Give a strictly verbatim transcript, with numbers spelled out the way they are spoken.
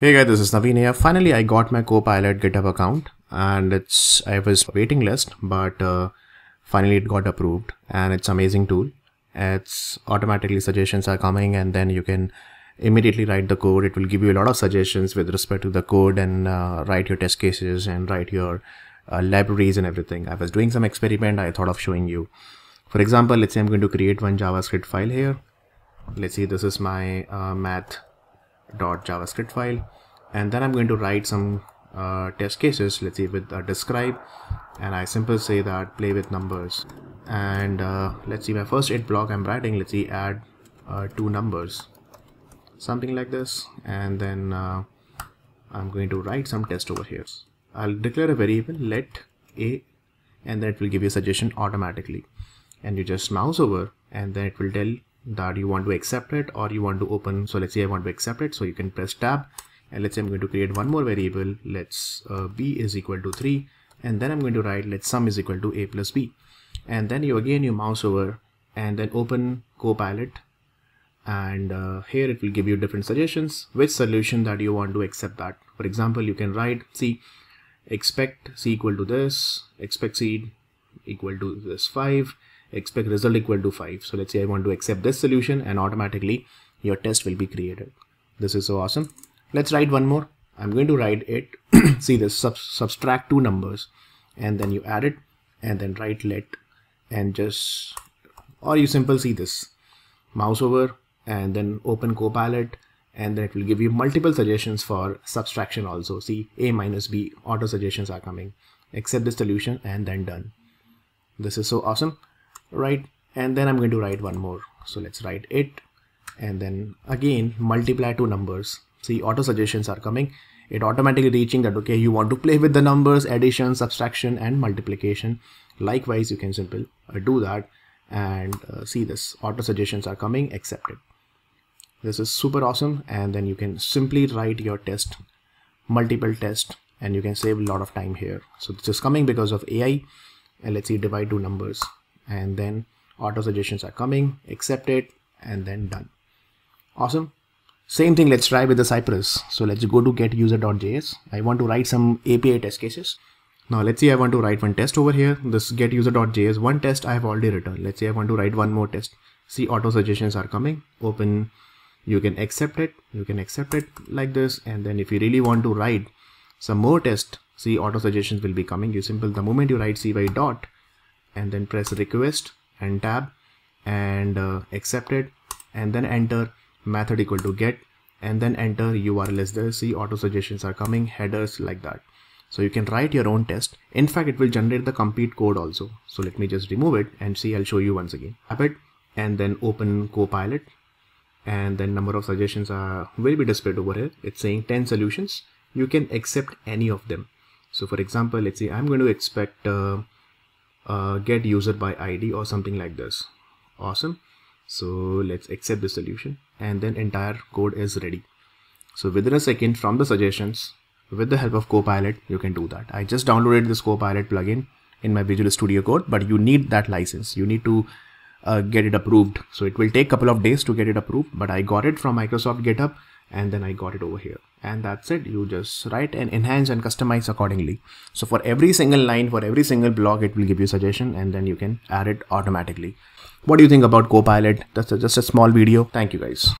Hey guys, this is Naveen here. Finally, I got my Copilot GitHub account and it's I was waiting list, but uh, finally it got approved and it's an amazing tool. It's automatically suggestions are coming and then you can immediately write the code. It will give you a lot of suggestions with respect to the code and uh, write your test cases and write your uh, libraries and everything. I was doing some experiment. I thought of showing you. For example, let's say I'm going to create one JavaScript file here. Let's see, this is my uh, math dot JavaScript file, and then I'm going to write some uh, test cases, let's say with uh, describe, and I simply say that play with numbers, and uh, let's see, my first eight block I'm writing, let's see, add uh, two numbers, something like this, and then uh, I'm going to write some test over here. I'll declare a variable let a, and then it will give you a suggestion automatically, and you just mouse over and then it will tell that you want to accept it or you want to open. So let's say I want to accept it, so you can press tab, and let's say I'm going to create one more variable, let's uh, b is equal to three, and then I'm going to write let's sum is equal to a plus b, and then you again you mouse over and then open Copilot, and uh, here it will give you different suggestions which solution that you want to accept that. For example, you can write c expect c equal to this, expect c equal to this five, expect result equal to five. So let's say I want to accept this solution, and automatically your test will be created. This is so awesome. Let's write one more. I'm going to write it. See this, sub subtract two numbers, and then you add it, and then write let, and just, or you simple see this, mouse over and then open Copilot, and then it will give you multiple suggestions for subtraction also. See, a minus b, auto suggestions are coming, accept this solution, and then done. This is so awesome. Right, and then I'm going to write one more, so let's write it, and then again multiply two numbers. See, auto suggestions are coming, it automatically reaching that okay, you want to play with the numbers, addition, subtraction, and multiplication. Likewise, you can simply uh, do that, and uh, see this, auto suggestions are coming, accept it. This is super awesome, and then you can simply write your test, multiple test, and you can save a lot of time here. So this is coming because of A I, and let's see, divide two numbers, and then auto suggestions are coming, accept it, and then done. Awesome. Same thing let's try with the Cypress. So let's go to get user dot J S. I want to write some A P I test cases. Now let's see, I want to write one test over here. This get user dot J S, one test I have already written. Let's say I want to write one more test. See, auto suggestions are coming, open, you can accept it, you can accept it like this, and then if you really want to write some more test, see, auto suggestions will be coming. You simple, the moment you write cy dot, and then press request and tab, and uh, accept it, and then enter method equal to get, and then enter U R L is there. See, auto suggestions are coming, headers like that. So you can write your own test. In fact, it will generate the complete code also. So let me just remove it and see, I'll show you once again. Tap it and then open Copilot, and then number of suggestions are will be displayed over here. It's saying ten solutions. You can accept any of them. So for example, let's say I'm going to expect uh, Uh, get user by I D or something like this. Awesome. So let's accept the solution, and then entire code is ready. So within a second from the suggestions, with the help of Copilot, you can do that. I just downloaded this Copilot plugin in my Visual Studio Code, but you need that license. You need to uh, get it approved. So it will take a couple of days to get it approved, but I got it from Microsoft GitHub, and then I got it over here. And that's it. You just write and enhance and customize accordingly. So for every single line, for every single block, it will give you a suggestion, and then you can add it automatically. What do you think about Copilot? That's just a small video. Thank you guys.